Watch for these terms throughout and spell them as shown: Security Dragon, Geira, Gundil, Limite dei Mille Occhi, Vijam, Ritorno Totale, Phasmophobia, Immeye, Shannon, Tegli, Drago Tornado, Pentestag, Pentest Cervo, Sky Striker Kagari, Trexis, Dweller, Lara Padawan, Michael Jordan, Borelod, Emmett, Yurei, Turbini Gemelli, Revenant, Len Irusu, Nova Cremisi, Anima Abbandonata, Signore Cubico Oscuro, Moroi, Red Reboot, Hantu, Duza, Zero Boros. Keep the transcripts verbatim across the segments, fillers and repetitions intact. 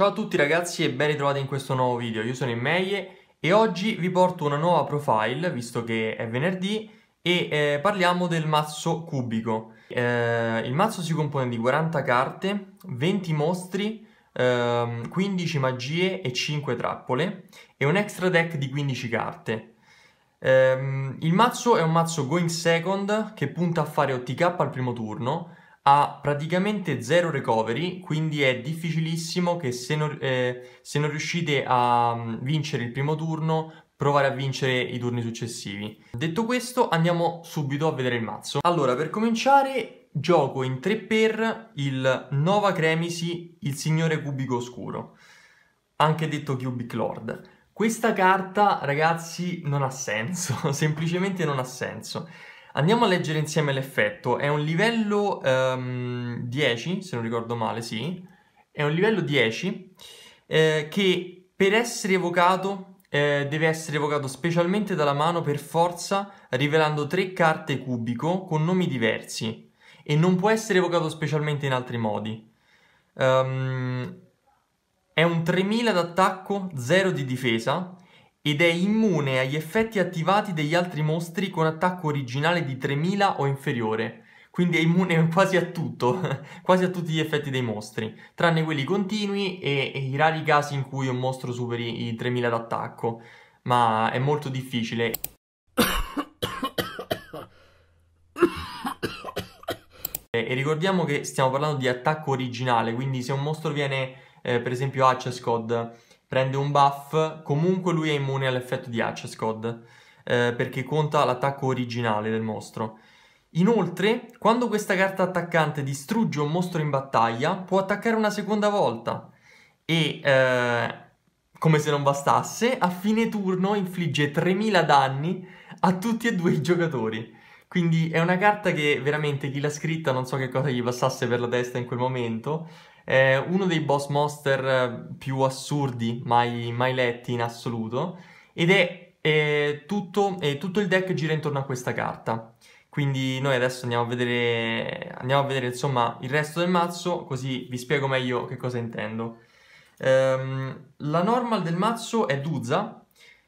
Ciao a tutti ragazzi e ben ritrovati in questo nuovo video, io sono Immeye e oggi vi porto una nuova profile, visto che è venerdì, e eh, parliamo del mazzo Cubico. Eh, il mazzo si compone di quaranta carte, venti mostri, eh, quindici magie e cinque trappole e un extra deck di quindici carte. Eh, il mazzo è un mazzo going second che punta a fare O T K al primo turno. Ha praticamente zero recovery, quindi è difficilissimo che se non, eh, se non riuscite a vincere il primo turno, provare a vincere i turni successivi. Detto questo, andiamo subito a vedere il mazzo. Allora, per cominciare, gioco in tre per il Nova Cremisi, il Signore Cubico Oscuro, anche detto Cubic Lord. Questa carta, ragazzi, non ha senso, semplicemente non ha senso. Andiamo a leggere insieme l'effetto. È un livello um, dieci, se non ricordo male, sì. È un livello dieci eh, che per essere evocato eh, deve essere evocato specialmente dalla mano per forza, rivelando tre carte cubico con nomi diversi, e non può essere evocato specialmente in altri modi. Um, è un tremila d'attacco, zero di difesa, ed è immune agli effetti attivati degli altri mostri con attacco originale di tremila o inferiore, quindi è immune quasi a tutto, quasi a tutti gli effetti dei mostri, tranne quelli continui e, e i rari casi in cui un mostro superi i tremila d'attacco, ma è molto difficile. E ricordiamo che stiamo parlando di attacco originale, quindi se un mostro viene, eh, per esempio Accesscode, prende un buff, comunque lui è immune all'effetto di Accesscode, eh, perché conta l'attacco originale del mostro. Inoltre, quando questa carta attaccante distrugge un mostro in battaglia, può attaccare una seconda volta e, eh, come se non bastasse, a fine turno infligge tremila danni a tutti e due i giocatori. Quindi è una carta che veramente chi l'ha scritta non so che cosa gli passasse per la testa in quel momento. È uno dei boss monster più assurdi mai, mai letti in assoluto, ed è, è, tutto, è tutto il deck gira intorno a questa carta. Quindi noi adesso andiamo a vedere, andiamo a vedere insomma il resto del mazzo, così vi spiego meglio che cosa intendo. Ehm, la normal del mazzo è Duza,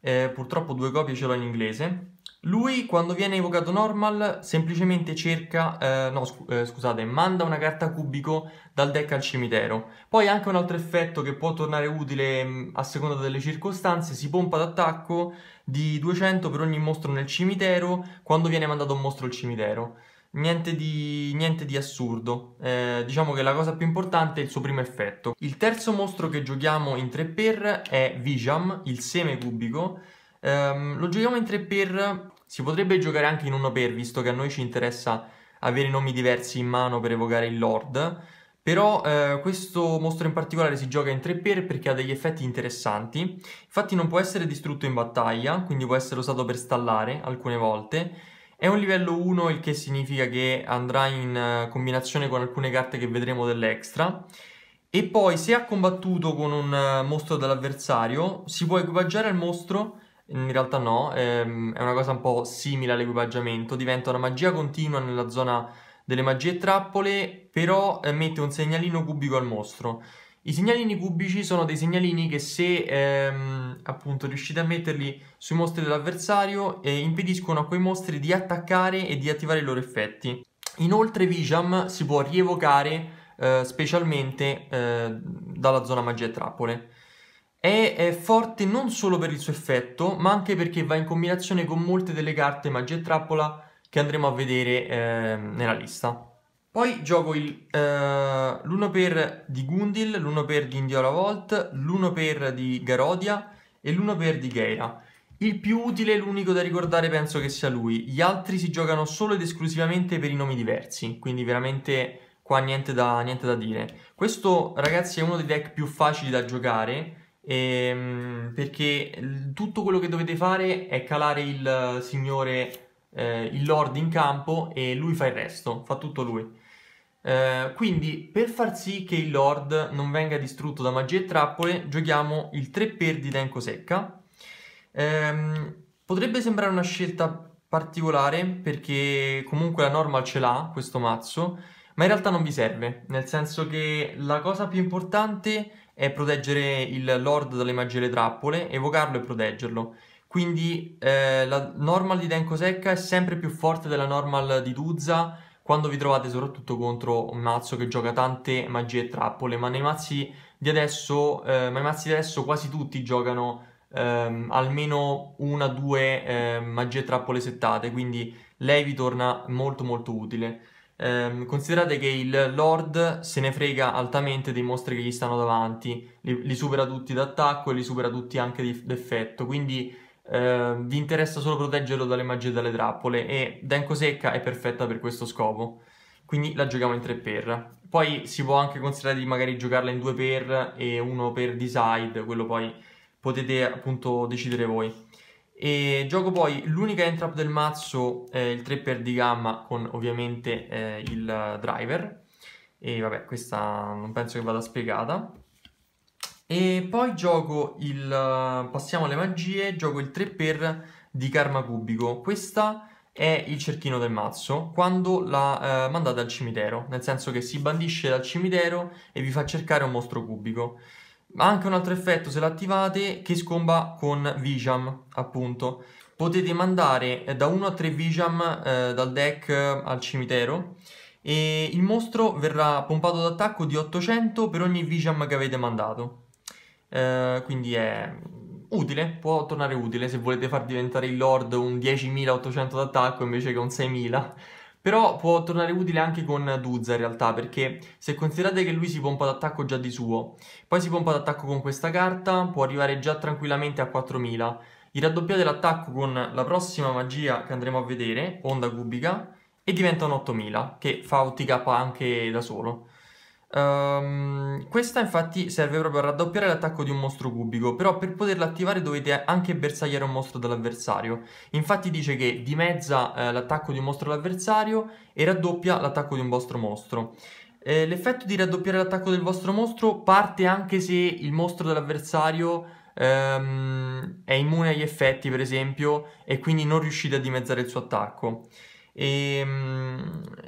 eh, purtroppo due copie ce l'ho in inglese. Lui, quando viene evocato normal, semplicemente cerca, eh, no scu eh, scusate, manda una carta cubico dal deck al cimitero. Poi anche un altro effetto che può tornare utile mh, a seconda delle circostanze: si pompa d'attacco di duecento per ogni mostro nel cimitero quando viene mandato un mostro al cimitero. Niente di, niente di assurdo, eh, diciamo che la cosa più importante è il suo primo effetto. Il terzo mostro che giochiamo in tre per è Vijam, il seme cubico. Um, lo giochiamo in tre per, si potrebbe giocare anche in uno per, visto che a noi ci interessa avere nomi diversi in mano per evocare il Lord. Però uh, questo mostro in particolare si gioca in tre per perché ha degli effetti interessanti. Infatti non può essere distrutto in battaglia, quindi può essere usato per stallare alcune volte. È un livello uno, il che significa che andrà in uh, combinazione con alcune carte che vedremo dell'extra. E poi, se ha combattuto con un uh, mostro dell'avversario, si può equipaggiare al mostro. In realtà no, ehm, è una cosa un po' simile all'equipaggiamento, diventa una magia continua nella zona delle magie e trappole, però eh, mette un segnalino cubico al mostro. I segnalini cubici sono dei segnalini che, se ehm, appunto riuscite a metterli sui mostri dell'avversario, eh, impediscono a quei mostri di attaccare e di attivare i loro effetti. Inoltre Vijam si può rievocare eh, specialmente eh, dalla zona magia e trappole. È forte non solo per il suo effetto, ma anche perché va in combinazione con molte delle carte magia e trappola che andremo a vedere eh, nella lista. Poi gioco l'uno per di Gundil, l'uno per di Indiola Volt, l'uno per di Garodia e l'uno per di Geira. Il più utile, l'unico da ricordare, penso che sia lui. Gli altri si giocano solo ed esclusivamente per i nomi diversi, quindi veramente qua niente da, niente da dire. Questo, ragazzi, è uno dei deck più facili da giocare, Ehm, perché tutto quello che dovete fare è calare il signore, eh, il lord in campo, e lui fa il resto, fa tutto lui. Eh, quindi, per far sì che il lord non venga distrutto da magie e trappole, giochiamo il tre per di Denko Sekka. Eh, potrebbe sembrare una scelta particolare perché comunque la normal ce l'ha questo mazzo, ma in realtà non vi serve, nel senso che la cosa più importante è proteggere il Lord dalle magie e le trappole, evocarlo e proteggerlo. Quindi eh, la normal di Denko Sekka è sempre più forte della normal di Duza quando vi trovate soprattutto contro un mazzo che gioca tante magie e trappole, ma nei mazzi di adesso, eh, ma i mazzi di adesso quasi tutti giocano ehm, almeno una o due eh, magie e trappole settate, quindi lei vi torna molto molto utile. Eh, considerate che il Lord se ne frega altamente dei mostri che gli stanno davanti, li, li supera tutti d'attacco e li supera tutti anche di, d'effetto, quindi eh, vi interessa solo proteggerlo dalle magie e dalle trappole, e Denko Sekka è perfetta per questo scopo, quindi la giochiamo in tre per. Poi si può anche considerare di magari giocarla in due per e uno per decide, quello poi potete appunto decidere voi. E gioco poi l'unica entrap del mazzo, eh, il tre per di gamma con ovviamente eh, il driver, e vabbè questa non penso che vada spiegata. E poi gioco il, passiamo alle magie, gioco il tre per di Karma Cubico. Questa è il cerchino del mazzo quando la eh, mandate al cimitero, nel senso che si bandisce dal cimitero e vi fa cercare un mostro cubico. Ma anche un altro effetto, se l'attivate, che scomba con Vijam, appunto. Potete mandare da uno a tre Vijam eh, dal deck al cimitero e il mostro verrà pompato d'attacco di ottocento per ogni Vijam che avete mandato. Eh, quindi è utile, può tornare utile se volete far diventare il Lord un diecimilaottocento d'attacco invece che un seimila. Però può tornare utile anche con Duza in realtà, perché se considerate che lui si pompa d'attacco già di suo, poi si pompa d'attacco con questa carta, può arrivare già tranquillamente a quattromila. Gli raddoppiate l'attacco con la prossima magia che andremo a vedere, Onda Cubica, e diventa un ottomila, che fa O T K anche da solo. Um, questa infatti serve proprio a raddoppiare l'attacco di un mostro cubico, però per poterla attivare dovete anche bersagliare un mostro dall'avversario. Infatti dice che dimezza eh, l'attacco di un mostro dall'avversario e raddoppia l'attacco di un vostro mostro. Eh, l'effetto di raddoppiare l'attacco del vostro mostro parte anche se il mostro dell'avversario ehm, è immune agli effetti, per esempio, e quindi non riuscite a dimezzare il suo attacco. E,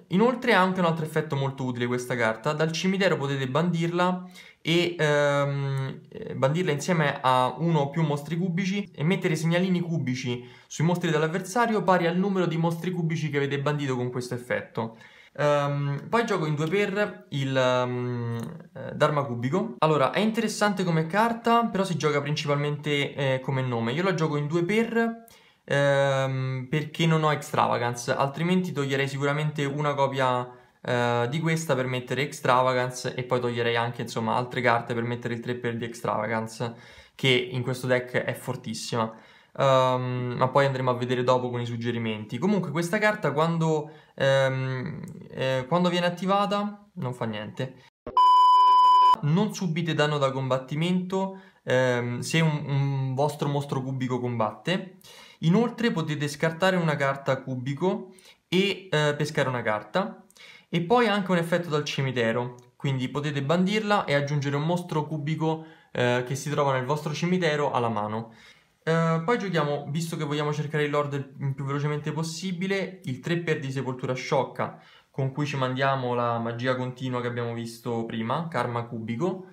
inoltre ha anche un altro effetto molto utile questa carta. Dal cimitero potete bandirla e ehm, bandirla insieme a uno o più mostri cubici e mettere segnalini cubici sui mostri dell'avversario pari al numero di mostri cubici che avete bandito con questo effetto. Um, poi gioco in due per il um, Dharma Cubico. Allora, è interessante come carta, però si gioca principalmente eh, come nome. Io la gioco in due per Ehm, perché non ho Extravagance, altrimenti toglierei sicuramente una copia eh, di questa per mettere Extravagance, e poi toglierei anche insomma altre carte per mettere il tre per di Extravagance, che in questo deck è fortissima, um, ma poi andremo a vedere dopo con i suggerimenti. Comunque questa carta quando, ehm, eh, quando viene attivata non fa niente, non subite danno da combattimento ehm, se un, un vostro mostro cubico combatte. Inoltre potete scartare una carta cubico e eh, pescare una carta, e poi anche un effetto dal cimitero, quindi potete bandirla e aggiungere un mostro cubico eh, che si trova nel vostro cimitero alla mano. Eh, poi giochiamo, visto che vogliamo cercare il Lord il più velocemente possibile, il tre per di Sepoltura Sciocca, con cui ci mandiamo la magia continua che abbiamo visto prima, Karma Cubico.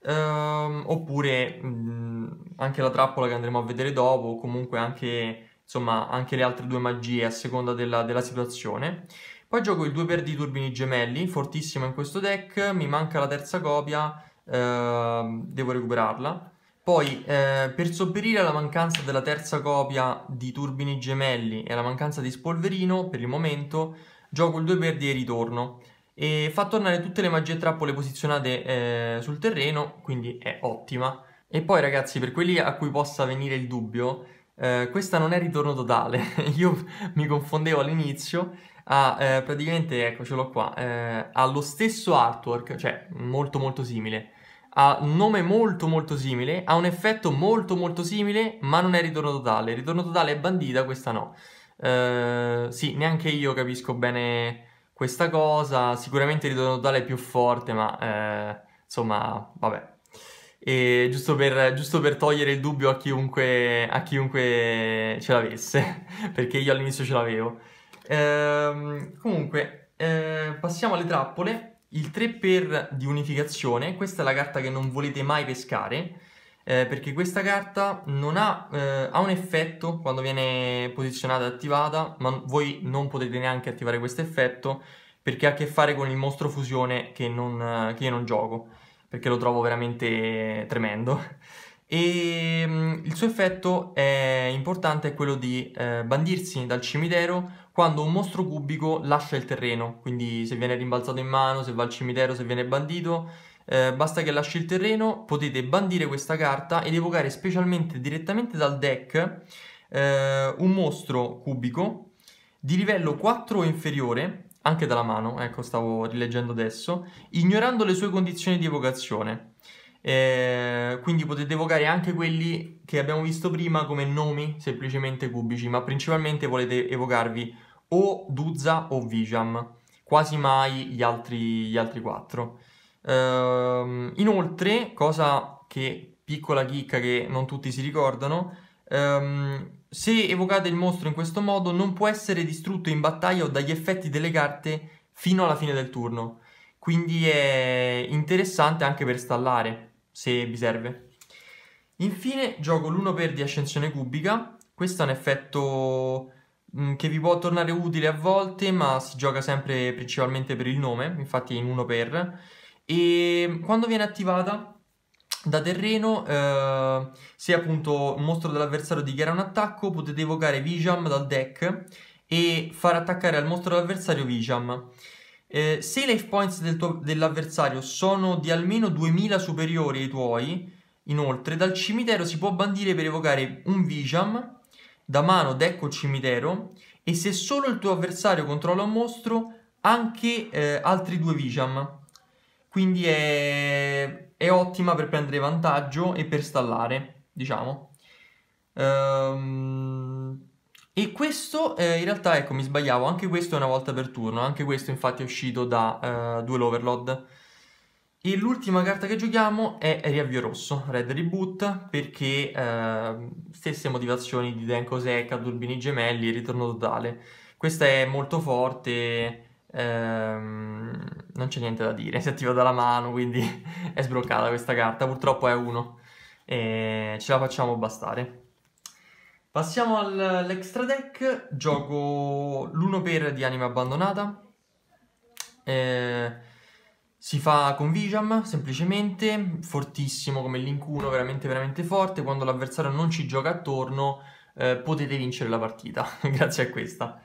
Uh, oppure mh, anche la trappola che andremo a vedere dopo, comunque anche, insomma, anche le altre due magie a seconda della, della situazione. Poi gioco il due per di Turbini Gemelli, fortissimo in questo deck, mi manca la terza copia, uh, devo recuperarla. Poi eh, per sopperire alla mancanza della terza copia di Turbini Gemelli e alla mancanza di Spolverino per il momento, gioco il due per di Ritorno e fa tornare tutte le magie e trappole posizionate eh, sul terreno, quindi è ottima. E poi ragazzi, per quelli a cui possa venire il dubbio, eh, questa non è Ritorno Totale. Io mi confondevo all'inizio, ah, eh, praticamente, ecco, ce l'ho qua, eh, ha lo stesso artwork, cioè molto molto simile, ha un nome molto molto simile, ha un effetto molto molto simile, ma non è Ritorno Totale. Ritorno Totale è bandita, questa no. Eh, sì, neanche io capisco bene questa cosa. Sicuramente il Ritorno Totale è più forte, ma eh, insomma, vabbè. E giusto per, giusto per togliere il dubbio a chiunque, a chiunque ce l'avesse, perché io all'inizio ce l'avevo. Ehm, comunque, eh, passiamo alle trappole. Il tre per di unificazione, questa è la carta che non volete mai pescare, eh, perché questa carta non ha, eh, ha un effetto quando viene posizionata e attivata, ma voi non potete neanche attivare questo effetto perché ha a che fare con il mostro fusione che, non, che io non gioco, perché lo trovo veramente tremendo. E mh, il suo effetto è importante, è quello di eh, bandirsi dal cimitero quando un mostro cubico lascia il terreno. Quindi se viene rimbalzato in mano, se va al cimitero, se viene bandito, eh, basta che lasci il terreno, potete bandire questa carta ed evocare specialmente direttamente dal deck eh, un mostro cubico di livello quattro o inferiore, anche dalla mano, ecco, stavo rileggendo adesso, ignorando le sue condizioni di evocazione. Eh, quindi potete evocare anche quelli che abbiamo visto prima come nomi semplicemente cubici, ma principalmente volete evocarvi o Duza o Vijam, quasi mai gli altri, gli altri quattro. Eh, inoltre, cosa che piccola chicca che non tutti si ricordano, ehm, se evocate il mostro in questo modo non può essere distrutto in battaglia o dagli effetti delle carte fino alla fine del turno. Quindi è interessante anche per stallare, se vi serve. Infine gioco l'uno per di Ascensione Cubica. Questo è un effetto mh, che vi può tornare utile a volte, ma si gioca sempre principalmente per il nome, infatti è in uno per. E quando viene attivata da terreno, eh, se appunto un mostro dell'avversario dichiara un attacco, potete evocare Vijam dal deck e far attaccare al mostro dell'avversario Vijam. Eh, se i life points del dell'avversario sono di almeno duemila superiori ai tuoi, inoltre dal cimitero si può bandire per evocare un Vijam da mano, deck o cimitero, e se solo il tuo avversario controlla un mostro, anche eh, altri due Vijam. Quindi è, è ottima per prendere vantaggio e per stallare, diciamo. Ehm... E questo eh, in realtà, ecco, mi sbagliavo, anche questo è una volta per turno, anche questo infatti è uscito da eh, Duel Overlord. E l'ultima carta che giochiamo è Riavvio Rosso, Red Reboot, perché eh, stesse motivazioni di Denko Sekka, Turbini Gemelli e Ritorno Totale. Questa è molto forte, ehm, non c'è niente da dire, si attiva dalla mano, quindi è sbloccata questa carta, purtroppo è uno, e ce la facciamo bastare. Passiamo all'extra deck, gioco l'uno per di Anima Abbandonata, eh, si fa con Vijam semplicemente, fortissimo come il Link uno, veramente veramente forte, quando l'avversario non ci gioca attorno eh, potete vincere la partita, grazie a questa.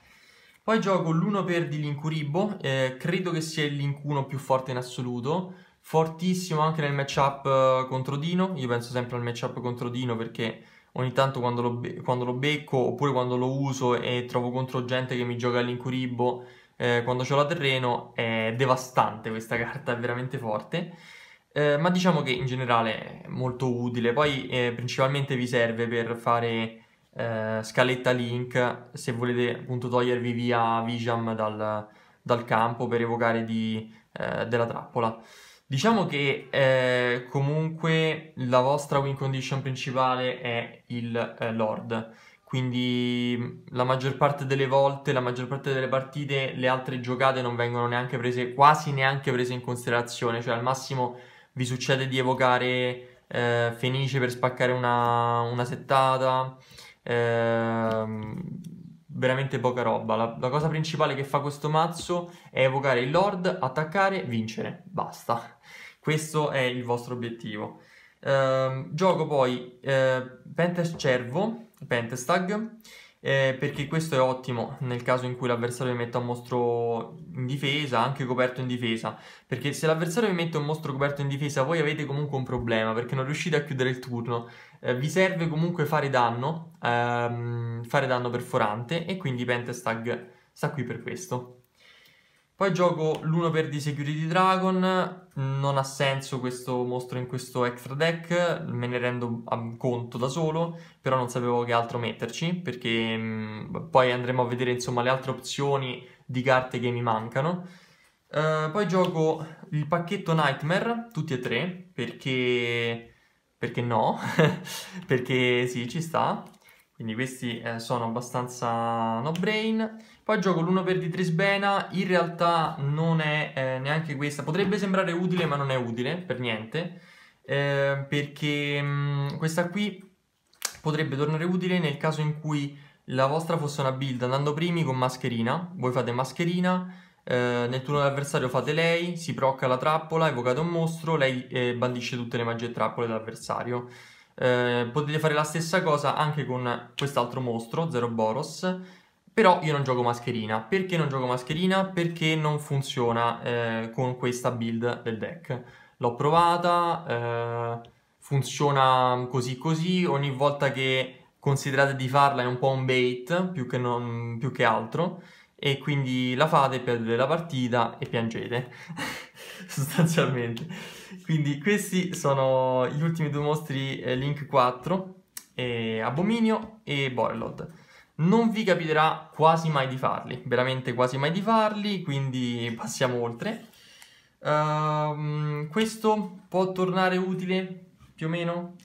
Poi gioco l'uno per di Linkuribo, eh, credo che sia il Link uno più forte in assoluto, fortissimo anche nel matchup contro Dino, io penso sempre al matchup contro Dino perché ogni tanto quando lo, quando lo becco, oppure quando lo uso e trovo contro gente che mi gioca all'incuribo, eh, quando c'ho la terreno, è devastante questa carta, è veramente forte. Eh, ma diciamo che in generale è molto utile. Poi eh, principalmente vi serve per fare eh, scaletta Link, se volete appunto togliervi via Vijam dal, dal campo per evocare di, eh, della trappola. Diciamo che eh, comunque la vostra win condition principale è il eh, Lord, quindi la maggior parte delle volte, la maggior parte delle partite, le altre giocate non vengono neanche prese, quasi neanche prese in considerazione, cioè al massimo vi succede di evocare eh, Fenice per spaccare una, una settata, eh, veramente poca roba. La, la cosa principale che fa questo mazzo è evocare il Lord, attaccare, vincere, basta. Questo è il vostro obiettivo. Eh, gioco poi eh, Pentest Cervo, Pentestag, eh, perché questo è ottimo nel caso in cui l'avversario vi metta un mostro in difesa, anche coperto in difesa, perché se l'avversario vi mette un mostro coperto in difesa voi avete comunque un problema, perché non riuscite a chiudere il turno, eh, vi serve comunque fare danno, ehm, fare danno perforante, e quindi Pentestag sta qui per questo. Poi gioco l'uno per di Security Dragon, non ha senso questo mostro in questo extra deck, me ne rendo conto da solo, però non sapevo che altro metterci, perché mh, poi andremo a vedere insomma le altre opzioni di carte che mi mancano. Uh, poi gioco il pacchetto Nightmare, tutti e tre, perché, perché no, perché sì, ci sta. Quindi questi eh, sono abbastanza no brain. Poi gioco l'uno per di Trisbena, in realtà non è eh, neanche questa, potrebbe sembrare utile ma non è utile per niente, eh, perché mh, questa qui potrebbe tornare utile nel caso in cui la vostra fosse una build andando primi con mascherina. Voi fate mascherina, eh, nel turno dell'avversario fate lei, si procca la trappola, evocate un mostro, lei eh, bandisce tutte le magie e trappole dell'avversario. Eh, potete fare la stessa cosa anche con quest'altro mostro, Zero Boros. Però io non gioco mascherina. Perché non gioco mascherina? Perché non funziona eh, con questa build del deck. L'ho provata, eh, funziona così così, ogni volta che considerate di farla è un po' un bait più che, non, più che altro, e quindi la fate, perdete la partita e piangete sostanzialmente. Quindi questi sono gli ultimi due mostri, eh, Link quattro, eh, Abominio e Borelod. Non vi capiterà quasi mai di farli, veramente quasi mai di farli, quindi passiamo oltre. Uh, questo può tornare utile, più o meno.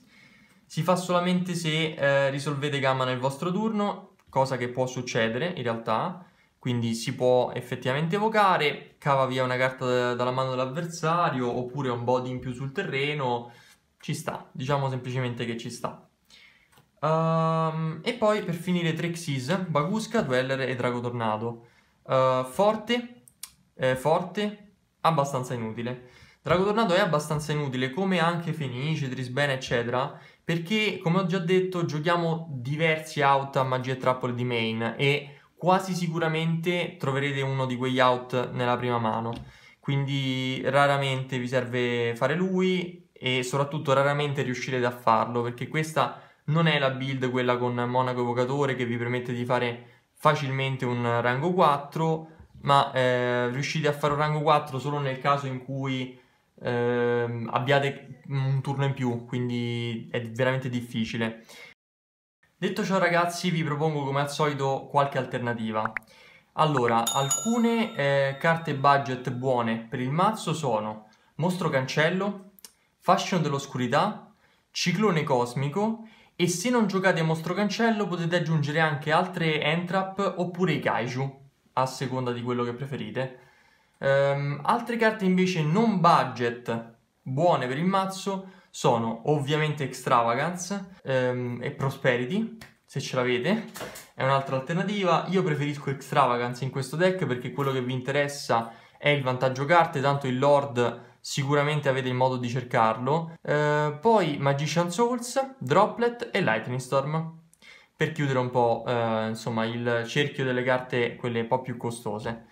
Si fa solamente se eh, risolvete gamma nel vostro turno, cosa che può succedere in realtà. Quindi si può effettivamente evocare, cava via una carta dalla mano dell'avversario, oppure un body in più sul terreno. Ci sta, diciamo semplicemente che ci sta. Um, e poi per finire Trexis, Bagusca, Dweller e Drago Tornado. uh, Forte, eh, forte, abbastanza inutile. Drago Tornado è abbastanza inutile, come anche Fenice, Trisbena eccetera, perché come ho già detto giochiamo diversi out a magia e trappole di main, e quasi sicuramente troverete uno di quegli out nella prima mano. Quindi raramente vi serve fare lui, e soprattutto raramente riuscirete a farlo, perché questa non è la build quella con Monaco Evocatore che vi permette di fare facilmente un rango quattro, ma eh, riuscite a fare un rango quattro solo nel caso in cui eh, abbiate un turno in più, quindi è veramente difficile. Detto ciò ragazzi, vi propongo come al solito qualche alternativa. Allora, alcune eh, carte budget buone per il mazzo sono Mostro Cancello, Fascino dell'Oscurità, Ciclone Cosmico. E se non giocate Mostro Cancello potete aggiungere anche altre Entrap oppure i Kaiju, a seconda di quello che preferite. Um, altre carte invece non budget buone per il mazzo sono ovviamente Extravagance um, e Prosperity, se ce l'avete, è un'altra alternativa. Io preferisco Extravagance in questo deck perché quello che vi interessa è il vantaggio carte, tanto il Lord sicuramente avete il modo di cercarlo. eh, Poi Magician Souls, Droplet e Lightning Storm, per chiudere un po' eh, insomma il cerchio delle carte quelle un po' più costose.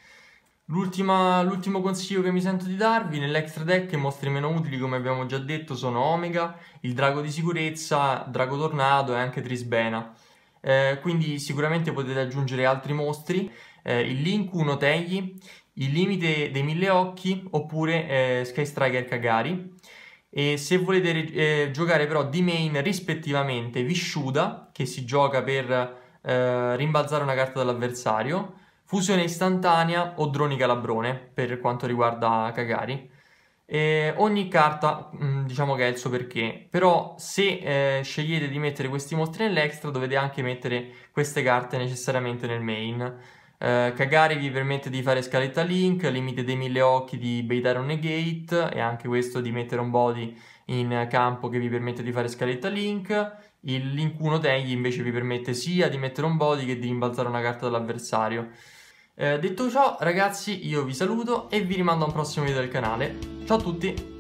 L'ultimo consiglio che mi sento di darvi nell'extra deck, mostri meno utili come abbiamo già detto, sono Omega, il Drago di Sicurezza, Drago Tornado e anche Trisbena. eh, Quindi sicuramente potete aggiungere altri mostri, eh, il Link uno Tegli, il Limite dei Mille Occhi oppure eh, Sky Striker Kagari. E se volete eh, giocare però di main rispettivamente Visciuda, che si gioca per eh, rimbalzare una carta dall'avversario, Fusione Istantanea o Droni Calabrone per quanto riguarda Kagari. E ogni carta mh, diciamo che ha il suo perché, però se eh, scegliete di mettere questi mostri nell'extra dovete anche mettere queste carte necessariamente nel main. Uh, Kagari vi permette di fare scaletta Link, Limite dei Mille Occhi di baitare un negate, e anche questo di mettere un body in campo che vi permette di fare scaletta Link. Il Link uno Tegli invece vi permette sia di mettere un body che di rimbalzare una carta dall'avversario. uh, Detto ciò ragazzi, io vi saluto e vi rimando a un prossimo video del canale. Ciao a tutti!